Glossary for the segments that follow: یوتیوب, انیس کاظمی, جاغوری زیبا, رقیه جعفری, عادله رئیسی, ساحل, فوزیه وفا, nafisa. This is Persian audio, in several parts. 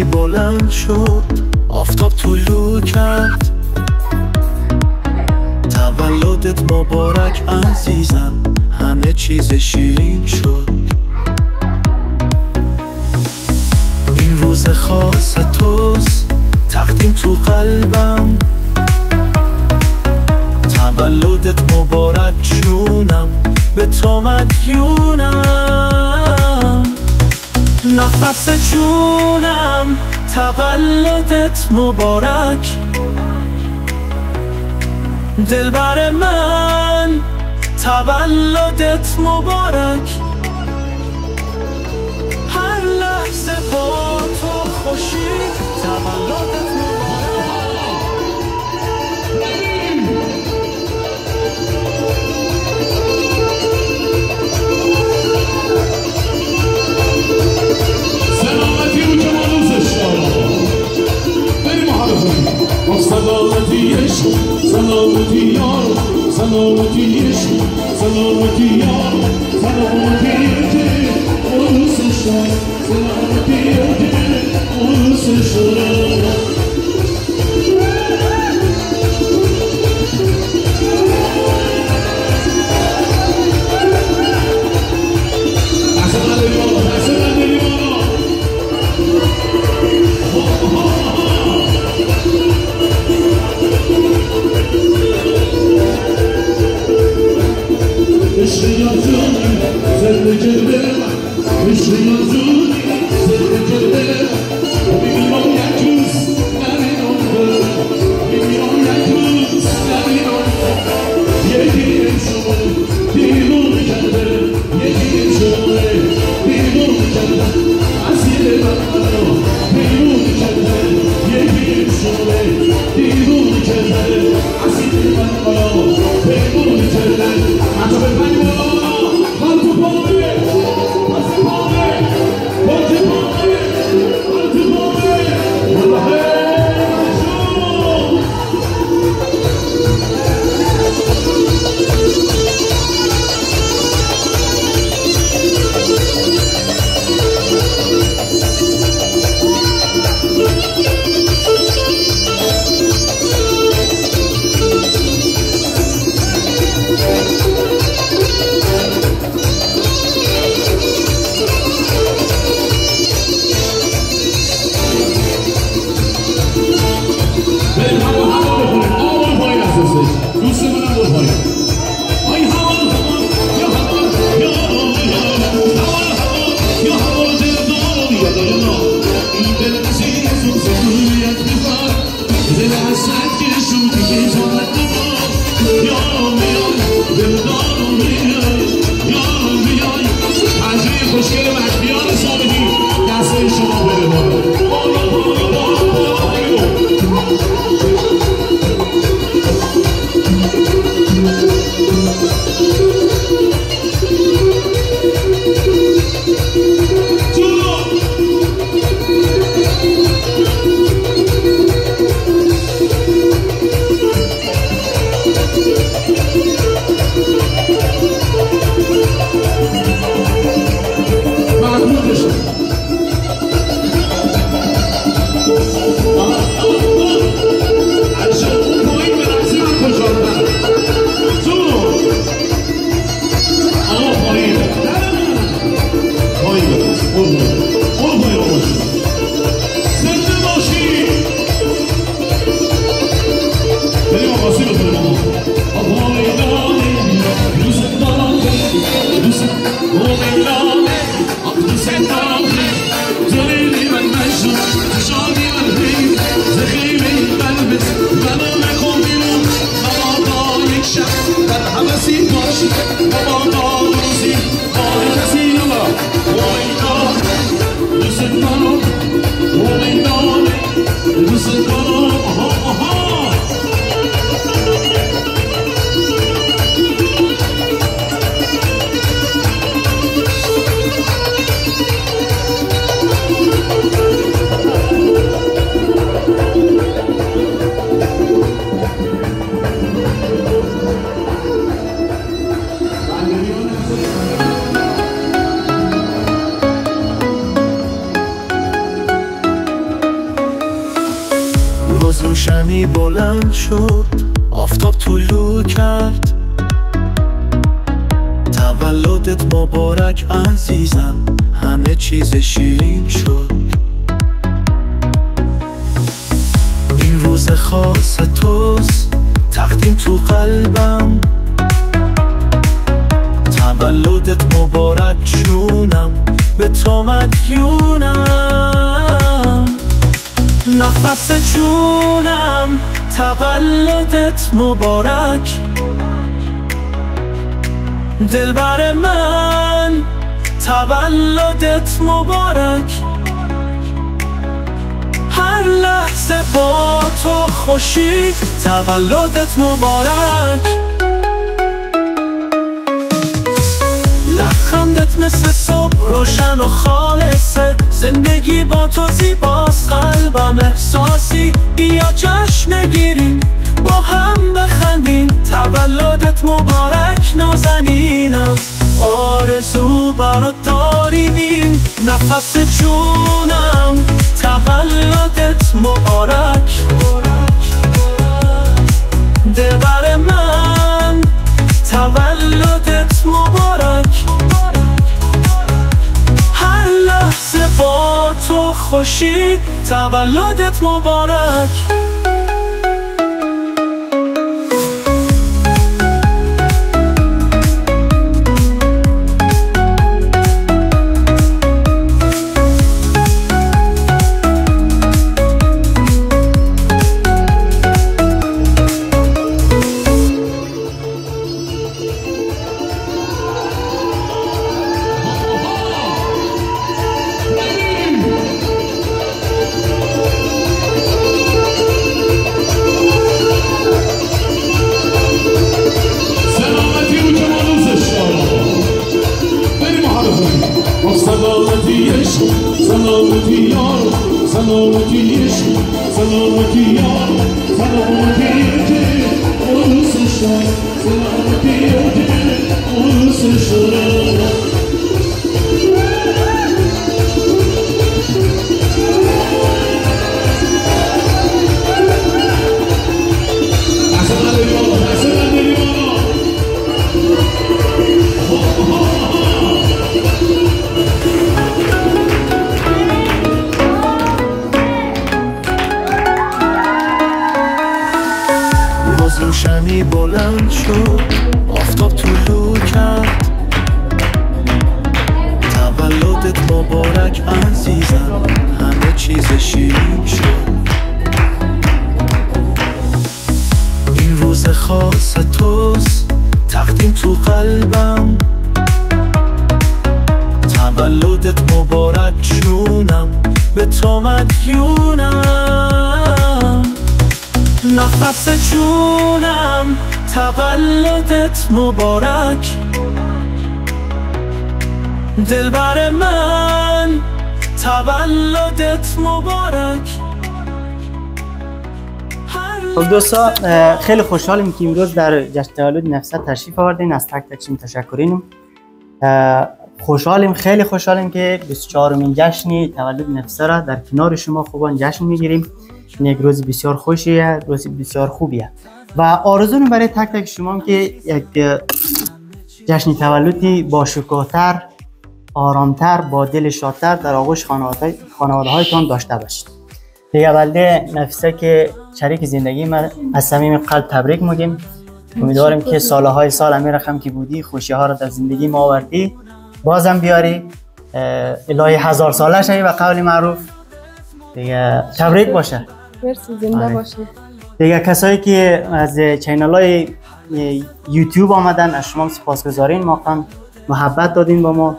زمینی بلند شد، آفتاب طلوع کرد. تولدت مبارک عزیزم، همه چیز شیرین شد. این روز خاص توست، تقدیم تو قلبم. تولدت مبارک جونم، به تو مدیونم. نفس جونم، تولدت مبارک. دلبر من، تولدت مبارک. هر لحظه با تو خوشی، تولدت مبارک. سلامتی عشق، سلامتی یار، سلامتی عشق، سلامتی یار، سلامتی دل، اون سشا، سلامتی دل، اون سشا. I'll hold you down. بلند شد، آفتاب طلوع کرد. تولدت مبارک عزیزم، همه چیز شیرین شد. این روز خاص توست تقدیم تو قلبم. تولدت مبارک جونم، به تو مدیونم. نفس جونم، تولدت مبارک. دلبر من، تولدت مبارک. هر لحظه با تو خوشی، تولدت مبارک. لخندت مثل صبح روشن و خالصه، زندگی با تو زیباست. قلبم احساسی، بیا جشن بگیریم، با هم بخندیم. تولدت مبارک نازنینم، آرزو برات داریم. نفس جونم، تولدت مبارک. دلبر من، تولدت مبارک. هر لحظه با تو خوشی، تولدت مبارک. روشنی بلند شد، آفتاب طلوع کرد. تولدت مبارک عزیزم، همه چیز شیرین شد. این روز خاص توست، تقدیم تو قلبم. تولدت مبارک جونم، به تو مدیونم. نفس جونم، تولدت مبارک. دلبر من، تولدت مبارک. خب دوستا، خیلی خوشحالیم که امروز در جشن تولد نفیسه تشریف آوردین. از تک تکشون تشکرینم. خیلی خوشحالیم که 24مین جشن تولد نفیسه را در کنار شما خوبان جشن میگیریم. یک روز بسیار خوشیه، روز بسیار خوبیه و آرزویم برای تک تک شما هم که یک جشن تولدی با شکوه‌تر، آرامتر، با دل شادتر در آغوش خانواده‌هایتان داشته باشید. دیگه بلده نفیسه که شریک زندگی من، از صمیم قلب تبریک میگیم. امیدواریم که سالهای سال همین رقم که بودی، خوشی‌ها را در زندگی ما آوردی، بازم بیاری، الهی هزار ساله شوی به قول معروف. دیگه تبریک باشه. مرسی، زنده باشه. دیگه کسایی که از چینل‌های یوتیوب آمدن، از شما سپاسگزاریم. واقعا محبت دادین با ما،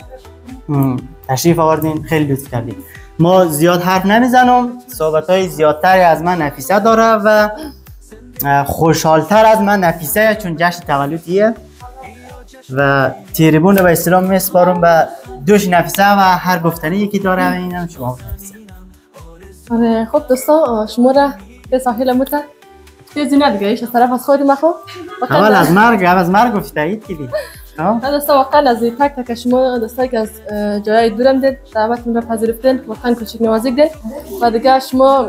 تشریف آوردین، خیلی لطف کردین. ما زیاد حرف نمیزنم، صحبت‌های زیادتری از من نفیسه داره و خوشحالتر از من نفیسه، چون جشن تولدیه و تریبون به اسلام میسپارم به دوش نفیسه و هر گفتنی که داره اینم شما نفیسه. خب دوستا، شما را به ساحل متر تیزی ندگیش از طرف از خود ما. خب اول از مرگ، اول از مرگ گفته اید که دوستا، واقعا از تک تک شما دوستایی که از جای دورم دید دعوتم را پذیرفتین، واقعا کوچک نوازیک دید و دیگه شما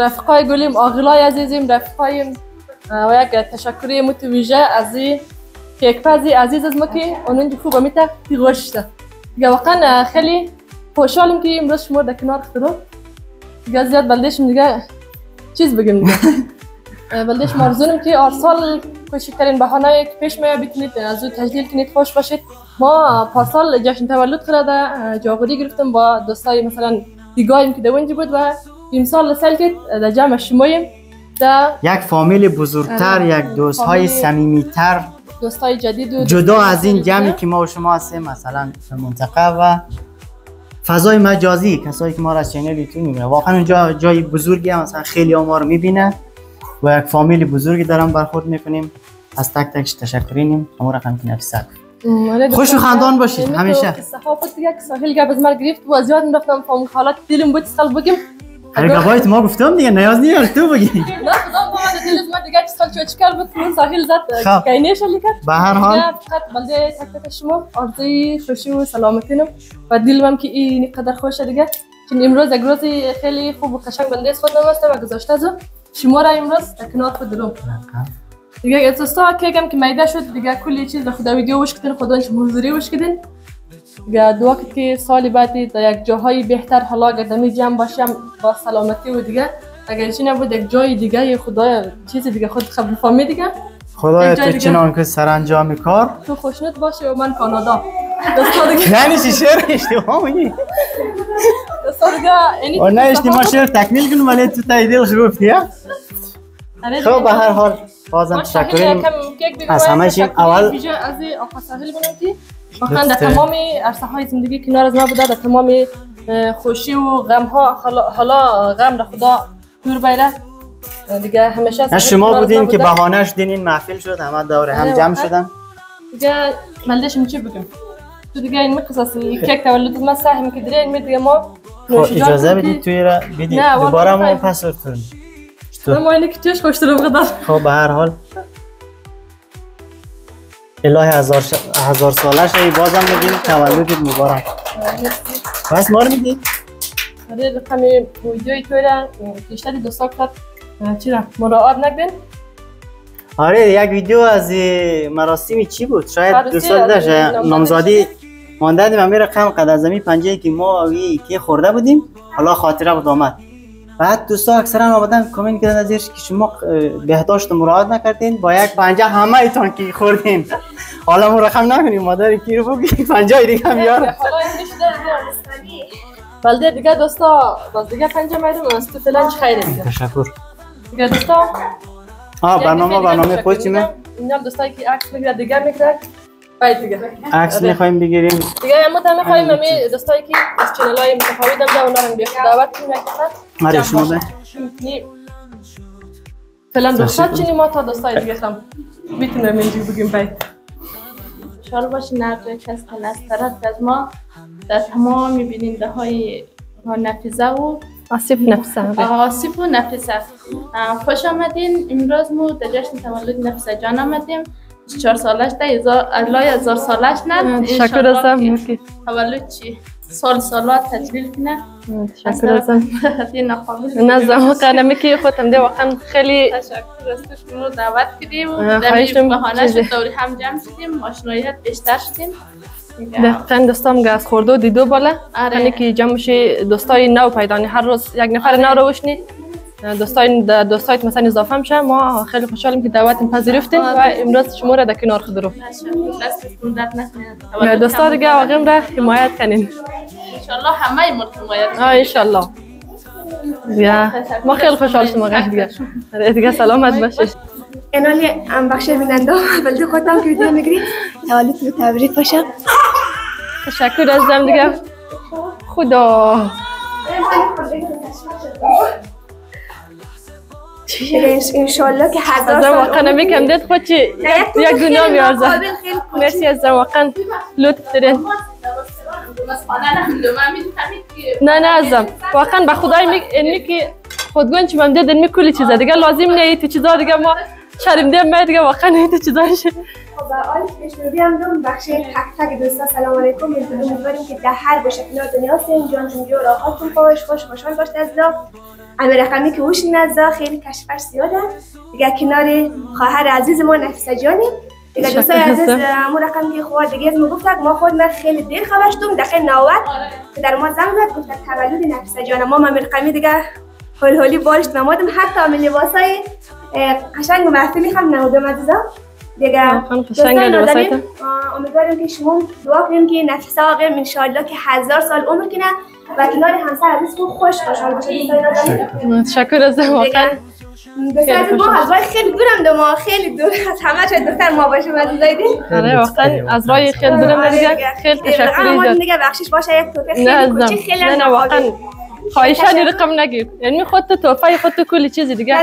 رفقای گلیم، آقلای عزیزیم، رفقایم و یک تشکری متویجه از این کیک پزی عزیز از ما که اونونجی خوب میتا پیغوشته دیگه. واقعا خیلی خوشحالیم که امروز شما در کنار خودم دیگه زیاد بلدشم دیگه چیز بگیم دیگه بلدش مرزونم که ارسال کوچکترین بهانه‌ای که پیش میاد بتونید از او تجلیل کنید، خوش باشید. ما پارسال جشن تولد خدا جاغوری گرفتم با دوستای مثلا دیگایم که دونجی بود و امسال سال که در جمع شماییم در یک فامیل بزرگتر، یک دوستهای صمیمی‌تر، دوستای جدید جدا از این جمعی که ما و شما هستیم مثلا منطقه و فضای مجازی. کسایی که ما را از چنل یوتیوب میبینه واقعا اونجا جای بزرگی هم، مثلا خیلی ما رو میبینه و یک فامیل بزرگی دارم برخورد میکنیم. از تک تکش تشکرینیم. همون رقم که نفیسه خوش و خندان باشید همیشه. قصه ها بود دیگه، ساحل گپ از ما گرفت و زیاد میرفتم فام خالات دلم بود سال بگیم هر گپایت ما گفتم دیگه نیاز نیست تو بگی. نه خدا پامد دلم ما دیگه سال چوچکل بود من ساحل زد کینیش علی کرد. به هر حال فقط بنده تک تک شما ارزوی خوشی و سلامتینم و دلم که این قدر خوشه دیگه چون امروز یک روز خیلی خوب و قشنگ بنده خودم هستم و گذاشته ازم شما را امروز تکنات خود درم دیگه. اتصال کردم که میده شد دیگه کلی چیز را خدا ویدیو وش کردن، خدا انش حضوری وش کردن دیگه. دو وقت که سال بعدی در یک جاهای بهتر حالا قدمی جمع باشم با سلامتی و دیگه اگر چی نبود یک جای دیگه خدا چیز دیگه خود خبر فهمی دیگه. خدا تو چنان که سرانجام کار تو خوشنود باشه و من کانادا یعنی چی شعر اشتباه میگی و نه اشتباه شعر تکمیل کنم ولی تو تاییدیل شروفتی. خب به هر حال بازم تشکریم از همه چیم. اول از آقا ساحل بنام که واقعا در تمام عرصه های زندگی کنار از ما بوده، در تمام خوشی و غم ها حالا غم را خدا دور بیره دیگه همیشه از شما بودین که بهانه شدین این محفل شد همه دوره هم جمع شدن دیگه. ملدشم چی بگم تو دیگه این مقصص کیک تولد ما سهم که درین می دیگه ما اجازه بدید توی را بدید دوباره ما پسور تون ما اینه که چش خوش رو بقدر. خب به هر حال الهی هزار ساله شدی بازم میگیم تولدت مبارک. پس ما رو میدید برای رقم ویدیوی توی را بیشتر دوستا کرد چرا مراعات نکردن. آره یک ویدیو از مراسمی چی بود شاید دو سال داشت نامزادی مانده دیم همه رقم قدر زمین پنجه که ما اوی که خورده بودیم حالا خاطره بود آمد. بعد دوستا اکثرا آمدن کامنت کردن ازش که شما بهداشت مراعات نکردین با یک پنجه همه ایتان که خوردین حالا ما رقم نکنیم مادر کی رو بگی پنجه دیگه هم بیار بلده دیگه دوستا باز دیگه پنجه میدون از تو فلان چی خیره دیگه. تشکر دیگه دوستا برنامه خود چیمه؟ این هم دوستایی که عکس میگیره دیگه میگیره باید دیگه عکس میخواییم بگیریم دیگه. همون هم میخواییم همه دوستایی که از چنل های متفاوت هم اونا رو بیاید دعوت کنیم مره شما باید فیلن دوستات چینی ما تا دوستایی دیگه هم بیتونم اینجا بگیم باید شال باشین هر جای کس که نسترد از ما در تمام بیننده های نفیسه و آصف و نفیسه خوش آمدین. امروز ما در جشن تولد نفیسه جان آمدیم 4 سالش ده هزار سالش نه شکر ازم نکی تولد چی سال سالات تجلیل کنه. شکر ازم نه زمان قدمی که خودم ده واقعا خیلی تشکر از تو شما رو دعوت کردیم و در این بهانه شد دوری هم جمع شدیم آشناییت بیشتر شدیم. دقیقا دوستام که از خورده و دیدو بالا یعنی که جمع شد دوستای نو پیدانی هر روز یک نفر نو رو بشنید دوستایت مثلا اضافه میشه. ما خیلی خوشحالیم که دعوتم پذیرفتین و امروز شما را در کنار خود رو دوستا دیگه واقعا را حمایت کنین انشالله همه ما حمایت کنین انشالله. ما خیلی خوشحال شدیم واقعا دیگه سلامت باشید. کانال ام بخش بیننده بلد خودم که ویدیو میگیری تولدتون تبریک باشه. تشکر ازم دیگه خدا انشالله که هزار سال واقعا میگم دید خود چی یک دنیا میارزه. مرسی از واقعا لطف دارین. نه ازم واقعا به خدای میگم که خودگون چی من دیدن کلی چیزا دیگه لازم نه تو چیزا دیگه ما شرمده ما دیگه واقعا این تو چیزاش. خب آلیس پیشنهادی هم دارم بخش تک دوستا سلام علیکم میگم که در هر گوشه دنیا سین جان جون راحتتون باش خوش باشین باش از اما رقمی که هوش نزا خیلی کشفش زیاده دیگه. کنار خواهر عزیز ما نفیسه جانی دیگه، دوستای عزیز امون رقم که خواهر دیگه از ما گفتک ما خود من خیلی دیر خبرش دوم دقیقه 90 که در ما زنگ زد گفتک تولد نفیسه جان ما. من رقمی دیگه هول هولی بارش نمادم، حتی من لباسای قشنگ و معفی میخوام نمودم عزیزم دیگه. دوستان نادمیم امیدواریم که شما دعا کنیم که نفیسه آقیم انشاءالله که 1000 سال عمر کنه و کنار همسر عزیز خوب خوشحال باشه. متشکرم از شما. دوستان ما از راه خیلی دورم ده، ما خیلی دور از همه چه دورتر ما باشیم عزیزای دین. آره واقعا از راه خیلی دورم دیگه. خیلی تشکر دیگه، بخشش باشه یک توفیق خیلی کوچیک. خیلی نه واقعا خواهشانی رقم نگیر، یعنی خودت توفیق خودت کلی چیز دیگه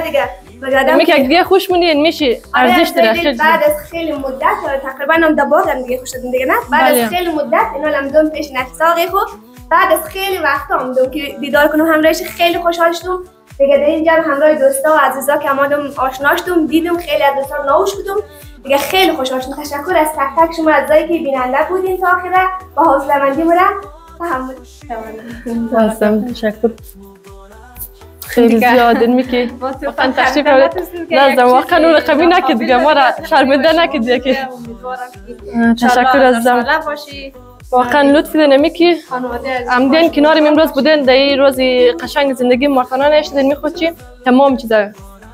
میگه دیگه خوش مونی میشه ارزش داره. خیلی بعد از خیلی مدت تقریبا هم دوباره دیگه خوش شدیم دیگه. نه بعد از خیلی مدت اینا هم دم پیش نفساقی خوب بعد از خیلی وقتا هم دم که دیدار کنم همراهش خیلی خوشحال شدم دیگه. در اینجا همراه دوستا و عزیزا که مادم آشنا شدم دیدم خیلی از دوستا ناوش بودم دیگه، خیلی خوشحال شدم. تشکر از تک تک شما عزیزایی که بیننده بودین تا آخره و حوصله‌مندی مرا تحمل کردین. واسم تشکر خیلی زیاد میگه واقعا تشریف لازم واقعا اون رقمی نکید دیگه، ما را شرمنده نکید دیگه. تشکر از زحمت باشی واقعا لطف دادن میگی عمدن کنارم امروز بودن در روز قشنگ زندگی مرتانا نشدن میخوچی تمام چیزا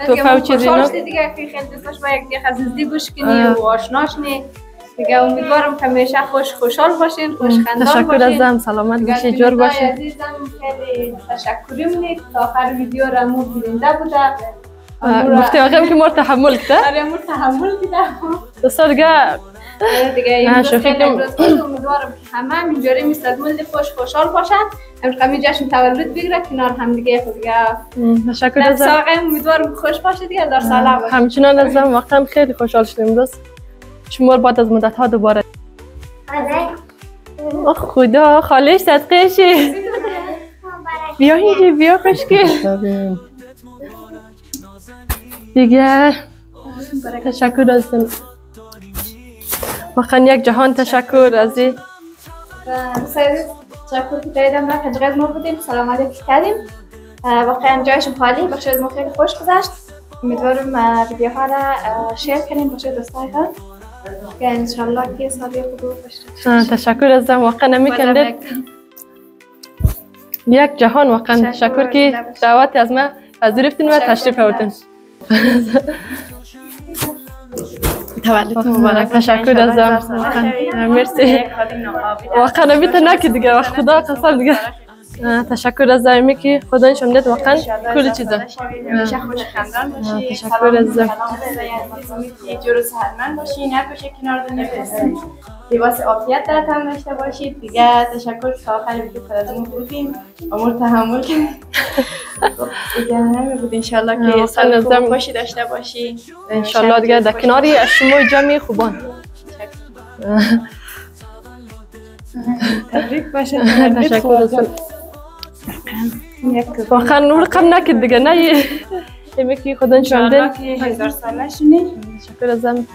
توفاو چیزی نه دیگه. خیلی دوستاش ما یک دیگه عزیزی گوش کنی و آشناشنی دیگه. امیدوارم که همیشه خوشحال باشین، خوشخندان باشین. تشکر از زم سلامت باشین، جور باشین عزیزم. خیلی تشکریم نید تا آخر ویدیو را مو بیننده بوده گفته واقعا که مور تحمل کده. آره مور تحمل کده دوستا دیگه. دیگه خیلی امیدوارم که همه اینجوری مستدمل خوشحال باشن، همین جشن تولد بگیره کنار هم دیگه. خود دیگه تشکر از زم. امیدوارم خوش باشه دیگه، در سلام باشه. همچنان از زم واقعا خیلی خوشحال شدیم امروز. شمار بعد از مدت ها دوباره. آخ خدا خالش صدقشی. بیا اینجا بیا خوشگل. دیگه تشکر از شما. واقعا یک جهان تشکر از این. تشکر که دادم ما کنجکاو نور بودیم سلام علیکم کردیم. واقعا جایشون خالی بخش از ما خیلی خوش گذشت. امیدوارم ویدیوها را شیر کنیم بخش دوستای هم. ان شاء الله که سالی خوب باشه. تشکر از زم واقعا میکنید یک جهان. واقعا تشکر که دعوت از ما پذیرفتین و تشریف آوردین. تولدتون مبارک. تشکر از زم واقعا مرسی. واقعا میتونه که دیگه خدا قسم دیگه. تشکر از زمی که خدا نشمدت واقعا کلی چیزا. تشکر از زم. یه جور سهرمند باشی نباشه کنار دنیا برسید. لباس عافیت در تن داشته باشید دیگه. تشکر تا آخر ویدیو خودتون بودین. امور تحمل کنید. دیگه همین بود ان شاء الله که سال زم باشی داشته باشی. ان شاء الله دیگه در کناری از شما جمعی خوبان. تبریک باشه. تشکر واقعا نور قم نکد دیگه. نه یکی خدا نشوندن 1000 ساله شونی. تشکر ازم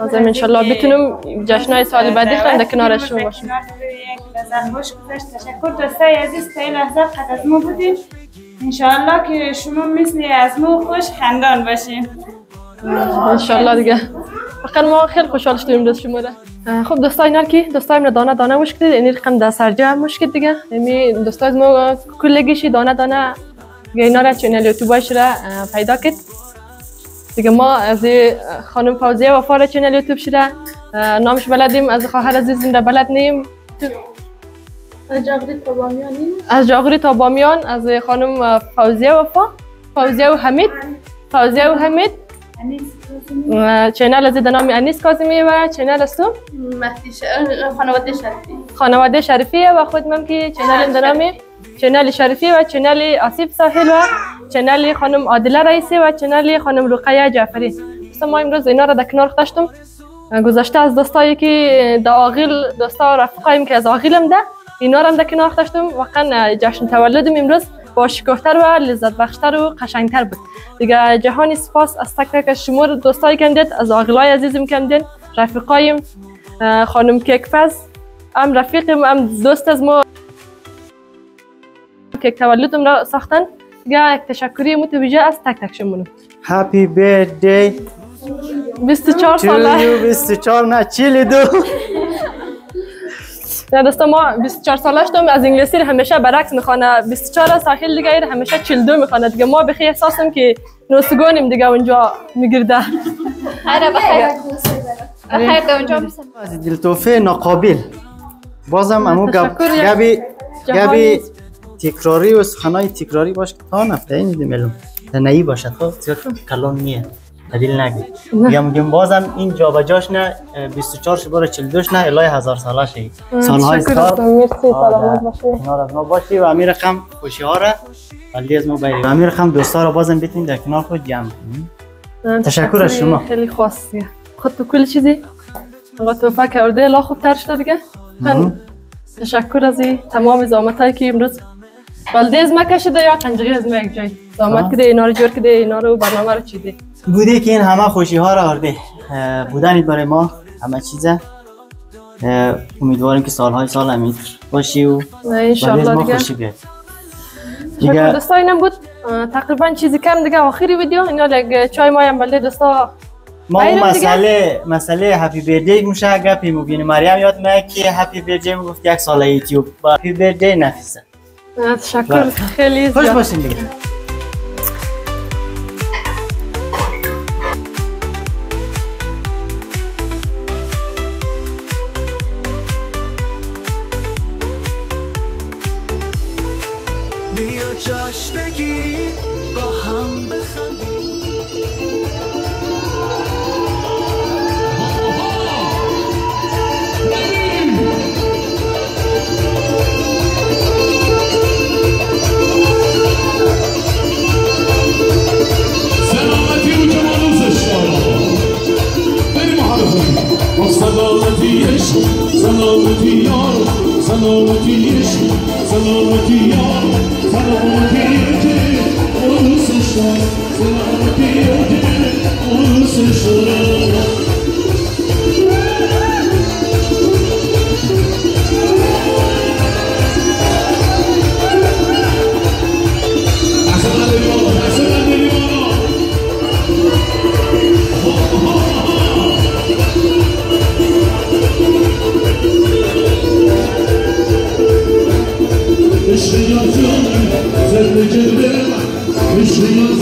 ازم ان شاء الله بتونم جشنای سال بعدی خنده کنارش باشم. تشکر دوستای عزیز تا این لحظه قد از ما بودین. ان شاء الله که شما مثل از ما خوش خندان باشین ان شاء الله دیگه. واقعا ما خیلی خوشحال شدیم امروز شما را. خب دوستای نرکی دوستای من دانه دانه مشکل این رقم در سرجه مشکل دیگه. یعنی دوستای ما کلگیشی دانه دانه اینا را چنل یوتیوبش را پیدا کرد دیگه. ما از خانم فوزیه وفا را چنل یوتیوب شده نامش بلدیم، از خواهر عزیزم را بلد نیم، از جاغوری تا بامیان نیم، از جاغوری تا بامیان، از خانم فوزیه وفا، فوزیه و حمید، فوزیه و حمید چینل از در نام انیس کاظمی و چینل است خانواده شریفی، خانواده شریفیه و خود من که چینل در نام چینل شریفی و چینل آسیب ساحل و چینل خانم عادله رئیسی و چینل خانم رقیه جعفری. ما امروز اینا را در کنار گذاشتم گذاشته از دوستایی که در آغیل دوستا رفقایم که از آغیلم ده اینا را هم در کنار گذاشتم. واقعا جشن تولدم امروز باشکوه‌تر و لذت بخشتر و قشنگتر بود دیگه. جهانی سپاس از تک تک شما دوستای کمدید، از آغلای عزیزم کمدید، رفیقایم، خانم کیکپز ام رفیقم ام دوست از ما کیک تولدم را ساختن جاك تشكري متوجه استك تكشمونه. Happy birthday. 24 ساله. 24 نه چیلی دو. نه دوستم ما 24 سالش دم از انگلیسی همیشه برعکس میخوانه 24 ساحل دیگه همیشه 42 میخوانه دیگه ما بخی احساسم که نوسگونیم دیگه اونجا میگرده. آره بخیر. بخیر تا اونجا میسم. از دلتوفه ناقابل. بازم امو گبی تکراری و سخنای تکراری باش که تا نفته این دیملون تنهایی باشه تا کلان نیه قدیل نگی میگم بازم این جا بجاش نه 24 شبار 42 نه الهی هزار ساله شید سالهای سال کنار از ما باشی و امی رقم خوشی ها را ولی از ما بایید و امی رقم دوستا را بازم بیتین در کنار خود جمع کنیم. تشکر از شما. خیلی خواستیه خود تو کل چیزی اگه توفه کرده اله خوبتر شده دیگه. تشکر از تمام زحمت هایی که امروز والده از ما کشیده یا قنجقی از ما یک جای زحمت کده اینا رو جور کده اینا رو برنامه رو چیده بوده که این همه خوشی ها را آورده بودنید برای ما همه چیزه. امیدواریم که سالهای سال امید باشی و والده از ما خوشی بیاد دیگه. دوستا اینم بود تقریبا چیزی کم دیگه آخری ویدیو اینا لگه چای مایم والده دوستا ما مسئله هپی بردی میشه گپی مبین مریم یاد میاد که هپی بردی میگفت یک ساله یوتیوب هپی بردی نفیسه. تشکر خیلی زیاد. خوش باشین دیگه. We're